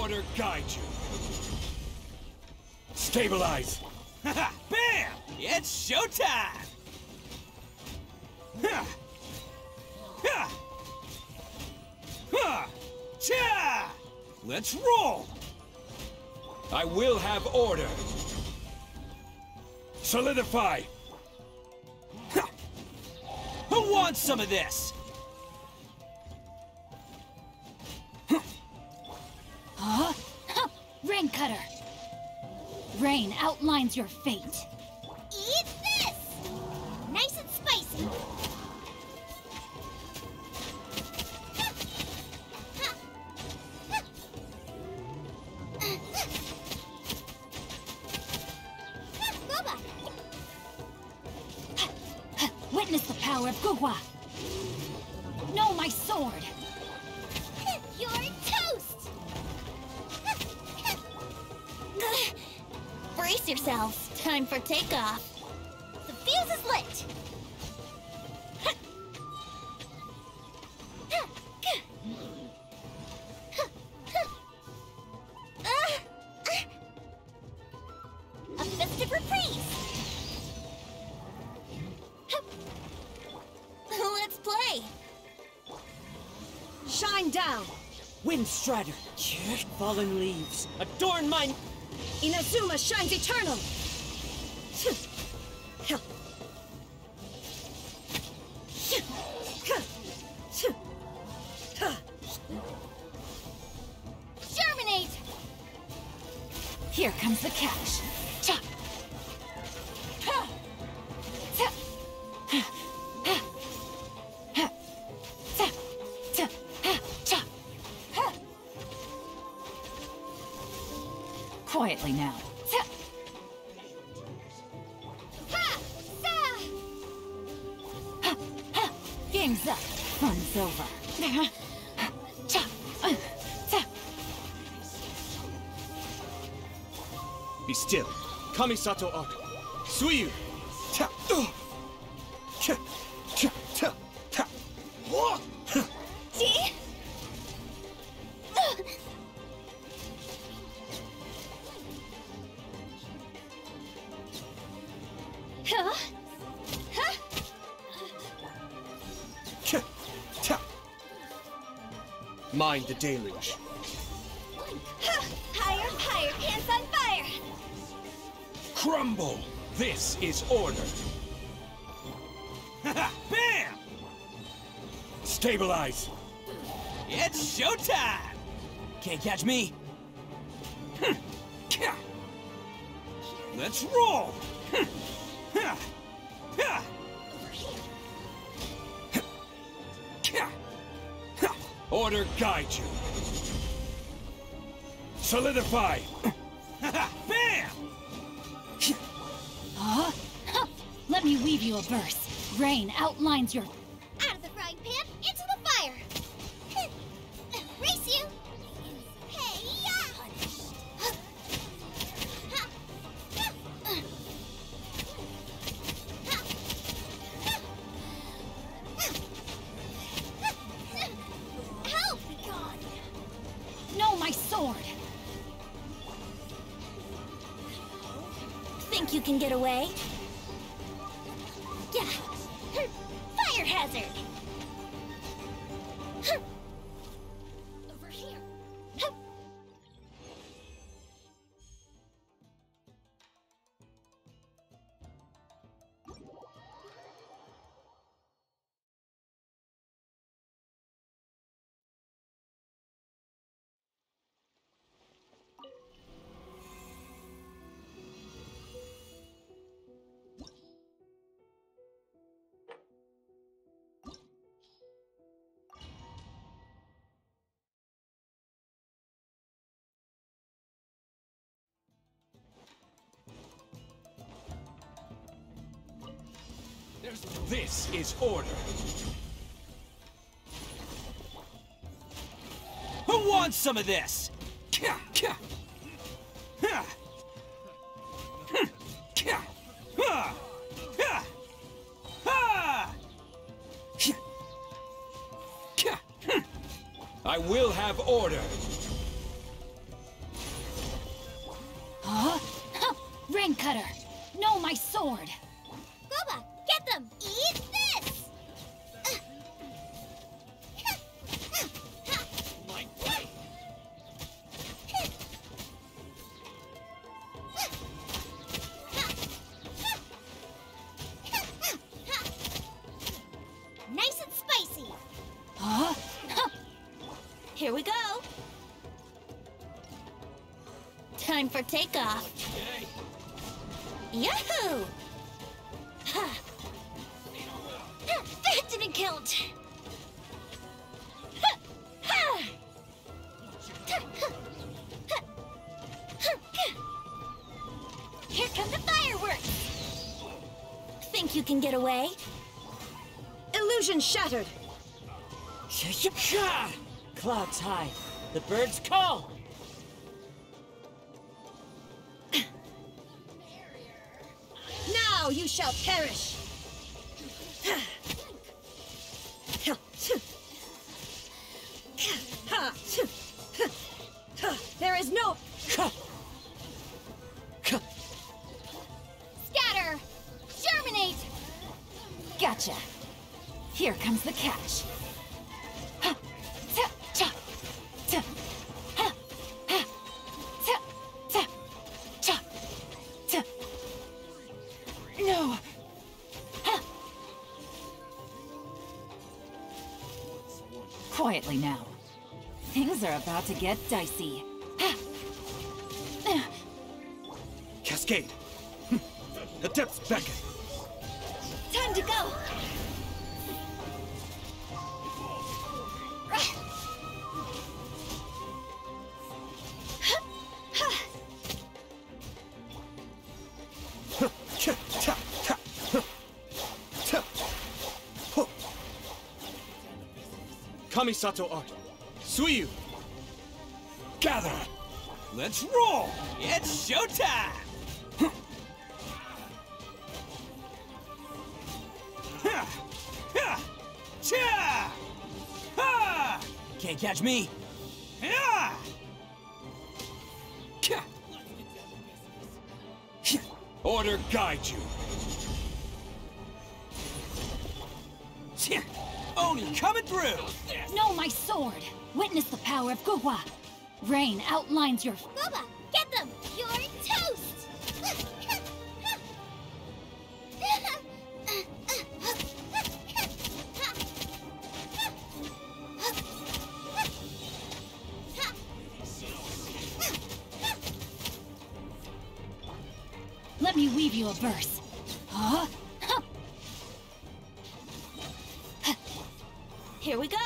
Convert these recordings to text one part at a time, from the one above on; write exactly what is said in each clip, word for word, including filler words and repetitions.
Order guide you. Stabilize! Haha! Bam! It's showtime! Ha! Ha! Ha! Cha! Let's roll! I will have order! Solidify! Ha! Who wants some of this? Huh? Huh! Raincutter! Rain outlines your fate. Eat this! Nice and spicy. Boba! Witness the power of Guhua. No, my sword. You're toast. Brace yourselves. Time for takeoff. The fuse is lit. A festive reprise. Let's play. Shine down, Windstrider. Fallen leaves adorn mine. Inazuma shines eternal! Germinate! Here comes the catch. Quietly now. Ha! Ha! Ha! Game's up. Fun's over. Be still. Kamisato Aru. Suiyu. Huh? Huh? Mind the deluge. Huh. Higher, higher, pants on fire! Crumble! This is order! Haha! Bam! Stabilize! It's showtime! Can't catch me! Let's roll! Ha! Ha! Ha! Order guide you. Solidify. Bam! Huh? Huh? Let me weave you a verse. Rain outlines your. Out of the frying pan into the fire. Race you. Think you can get away? Yeah. Fire hazard. Over here. This is order. Who wants some of this? I will have order. Raincutter! No, my sword! Goba, get them! Eat this! My way! Nice and spicy! Huh? Here we go! Time for takeoff! Yahoo! That didn't count! Here come the fireworks! Think you can get away? Illusion shattered! Clouds high, the birds call! Now you shall perish! There is no... Scatter! Germinate! Gotcha! Here comes the catch! Quietly now. Things are about to get dicey. Cascade! The depths beckon! Time to go! Sato Art, Suiyu, gather! Let's roll! It's showtime! Can't catch me! Order guide you! Oni coming through! No, my sword! Witness the power of Guhua! Rain outlines your... Goba, get them! You're toast! Let me weave you a verse. Huh? Here we go!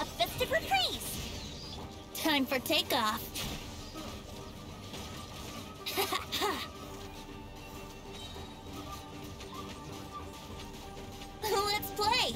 A festive reprise! Time for takeoff! Let's play!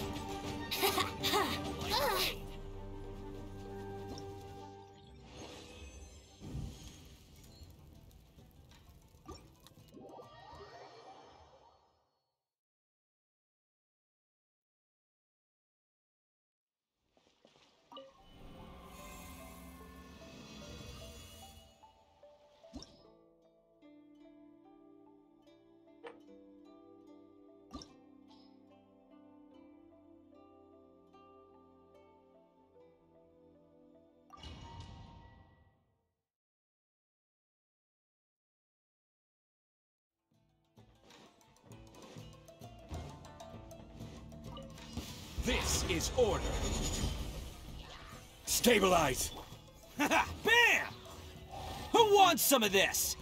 This is order. Stabilize. Haha! Bam! Who wants some of this?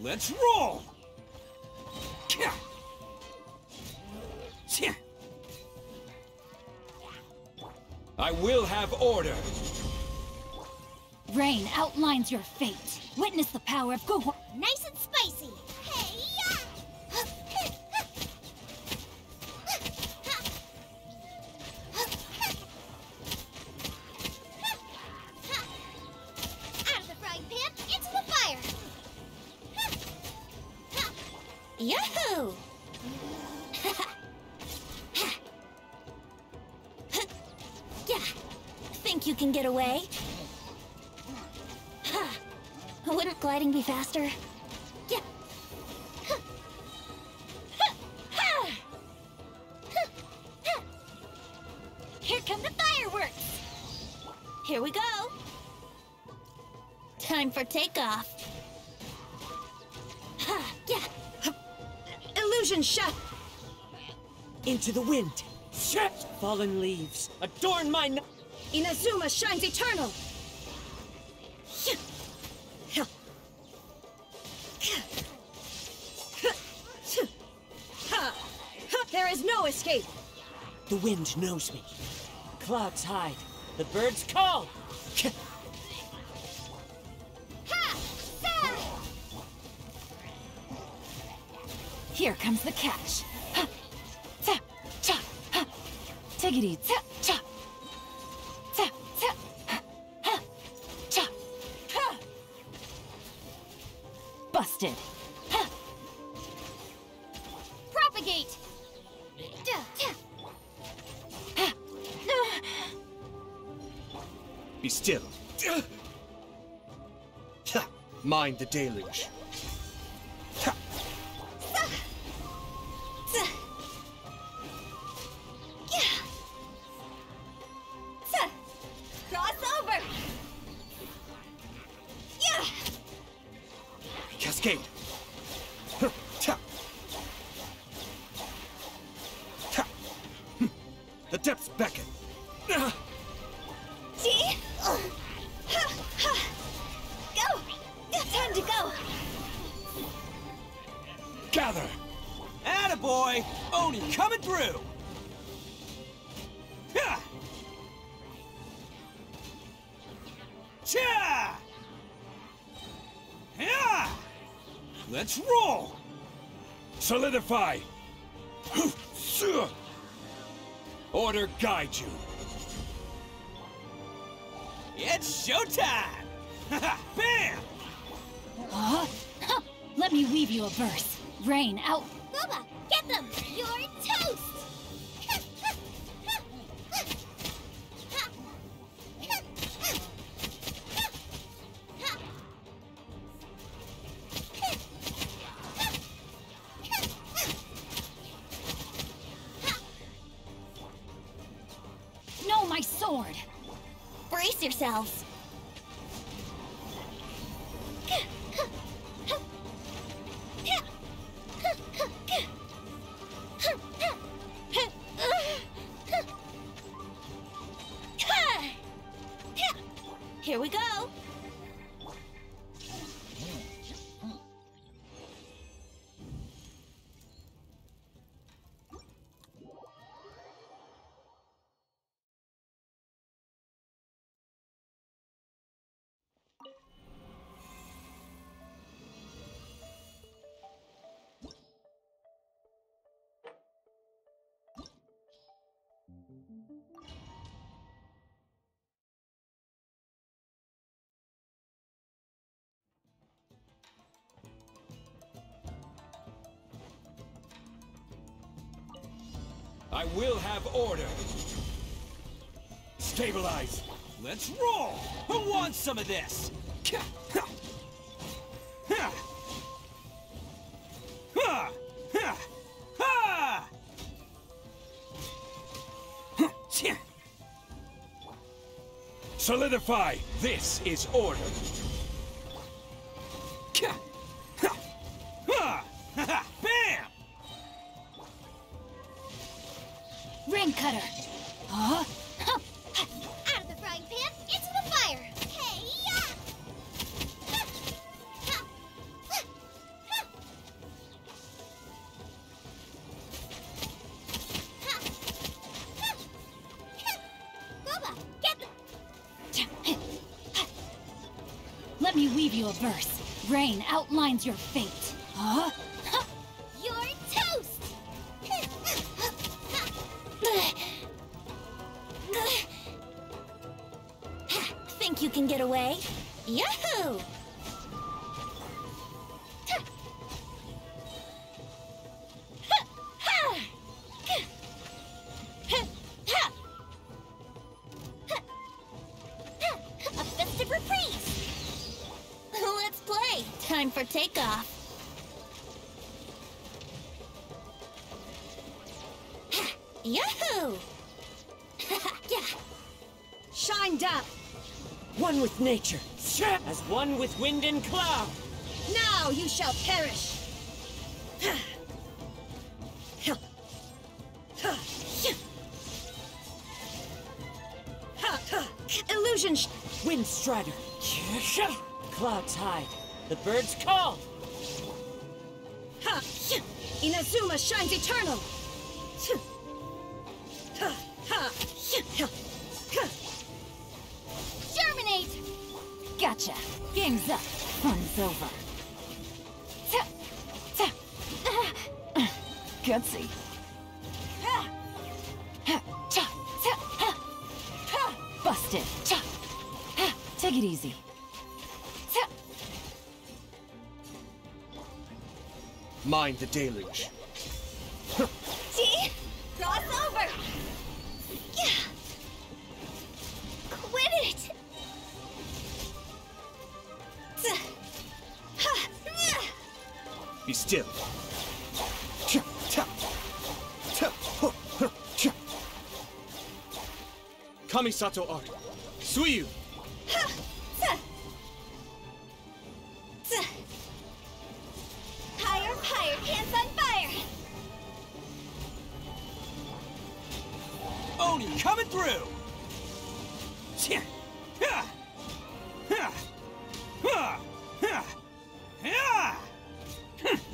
Let's roll. I will have order. Rain outlines your fate. Witness the power of Goho. Nice and spicy. Out of the frying pan, into the fire. Yahoo! Yeah, think you can get away? Wouldn't gliding be faster? Yeah. Here come the fireworks! Here we go! Time for takeoff. Yeah. Illusion shut! Into the wind! Shut! Fallen leaves! Adorn my n- Inazuma shines eternal! There is no escape! The wind knows me. Clouds hide. The birds call! Here comes the catch. Take it easy. Busted. Propagate. Be still. Mind the deluge. Let's roll! Solidify! Order guide you. It's showtime! Bam! Huh? Huh. Let me weave you a verse. Rain out. Fuma, get them! You're toast! Yourselves. Here we go. I will have order. Stabilize. Let's roll. Who wants some of this? Solidify. This is order. Raincutter. Huh? Out of the frying pan, into the fire. Goba, get them. Let me weave you a verse. Rain outlines your fate. Huh? Can get away? Yahoo! Yahoo! Yeah. Shined up. One with nature. As one with wind and cloud. Now you shall perish. Illusion. Windstrider. Clouds hide. The birds call. Inazuma shines eternal. Germinate! Gotcha. Game's up. Fun's over. Gutsy. Busted. Take it easy. Mind the deluge. See? Cross over! Yeah. Quit it! Be still. Kamisato Art. Suiyu! Oni coming through.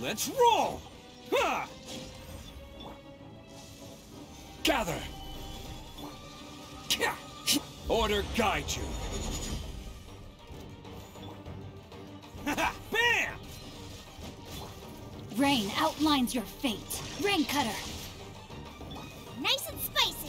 Let's roll. Gather. Order guide you. Bam! Rain outlines your fate. Raincutter. Nice and spicy.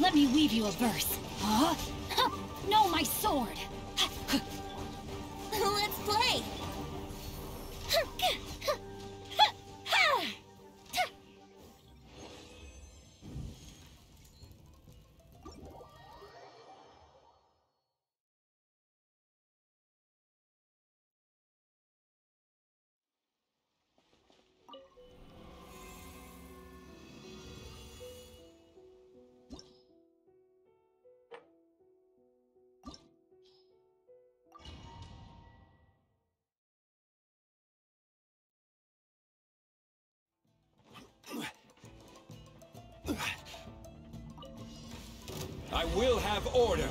Let me weave you a verse. Huh? No, my sword! Let's play! I will have order.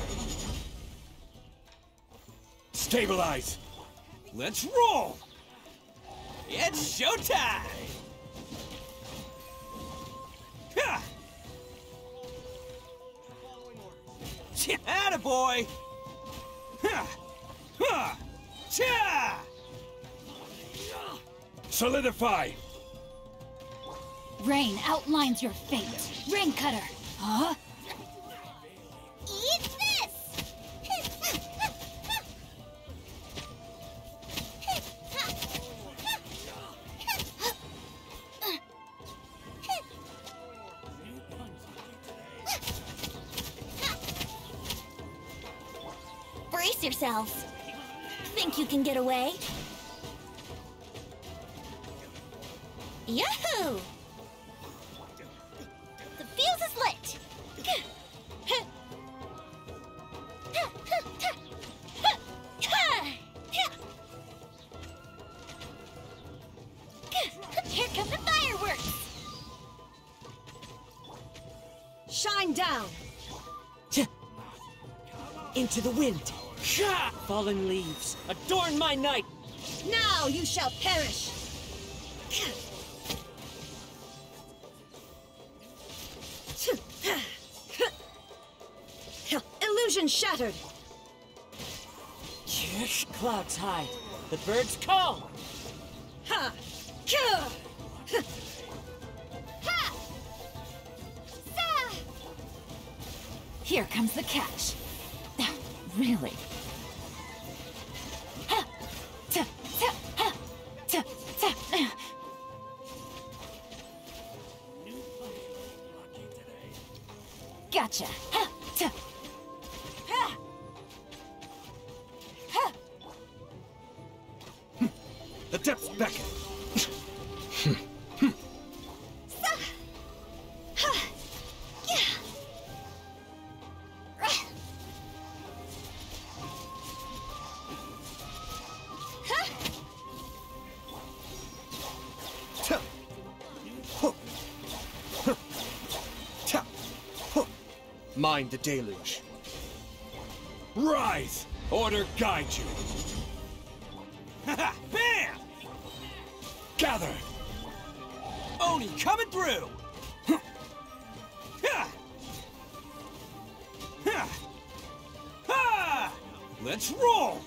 Stabilize. Let's roll. It's showtime. Attaboy. Solidify. Rain outlines your fate. Raincutter. Huh? Eat this! Brace yourselves. Think you can get away? Yahoo! Here come the fireworks! Shine down! Into the wind! Fallen leaves, adorn my night! Now you shall perish! Illusion shattered! Clouds hide, the birds call! Ha! Ha! Sa! Here comes the catch. Really? Gotcha. The depths beckon. Mind the deluge. Rise! Order guide you. Bam! Gather! Oni coming through! Let's roll!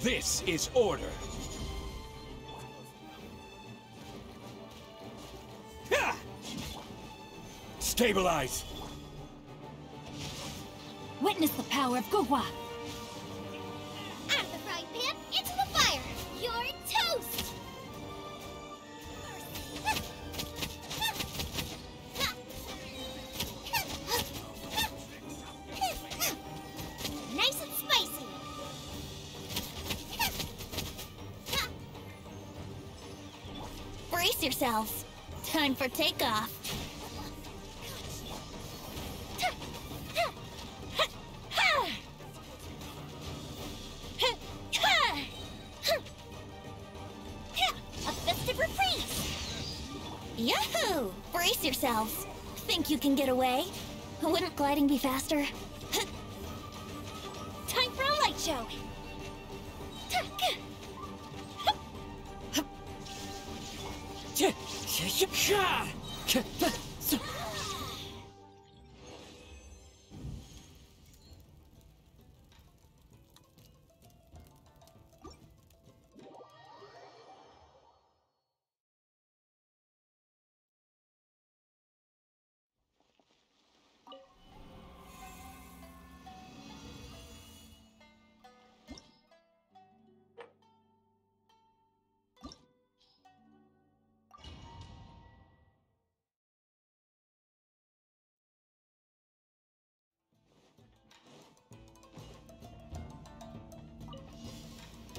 This is order. Stabilize! Witness the power of Guhua! Out of the frying pan, into the fire! You're toast! Nice and spicy! Brace yourselves! Time for takeoff! Think you can get away? Wouldn't gliding be faster? Time for a light show!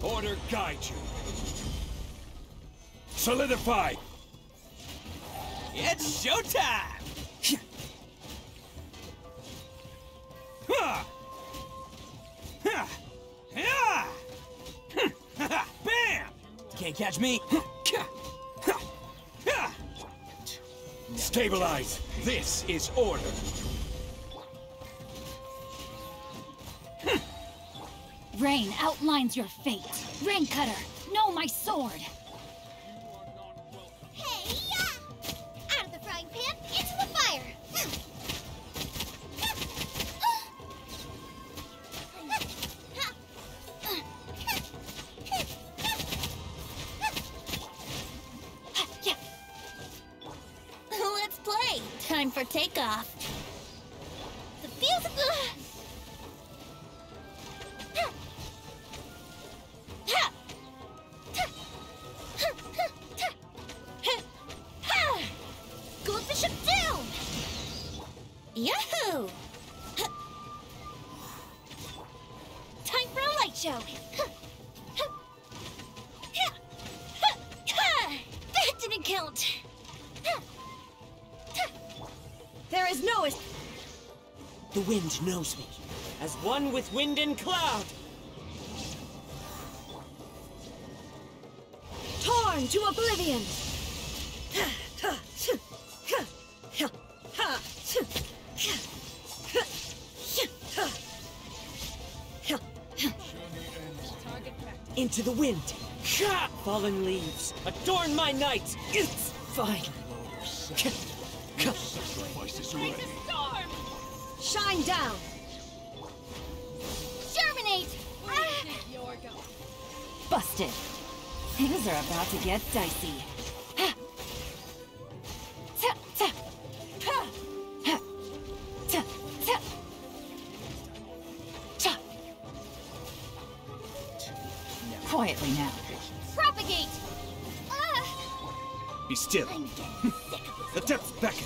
Order guide you. Solidify. It's showtime. Ha! Ha! Ha! Ha! Bam! Can't catch me. Stabilize. This is order. Rain outlines your fate. Raincutter, know my sword. Hey-ya! Out of the frying pan, into the fire. Let's play. Time for takeoff. The feels of the... knows me as one with wind and cloud. Torn to oblivion. Into the wind. Fallen leaves adorn my night. It's fine. Shine down! Germinate! Busted! Things are about to get dicey. Quietly now. Propagate! Be still. The depths beckon.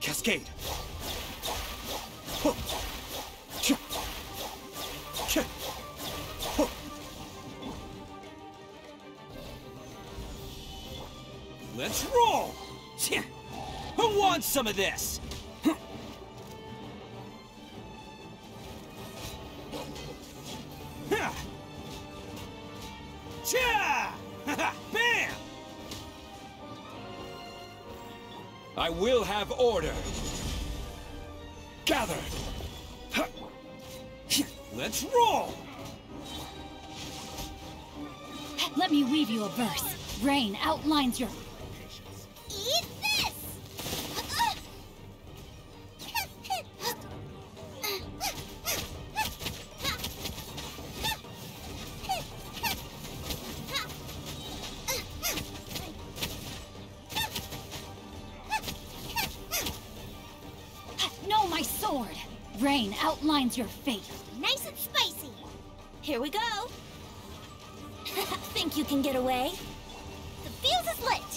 Cascade. Let's roll. Who wants some of this? I will have order. Gather. Let's roll. Let me weave you a verse. Rain outlines your... Eat Rain outlines your fate. Nice and spicy. Here we go. Think you can get away? The fuse is lit.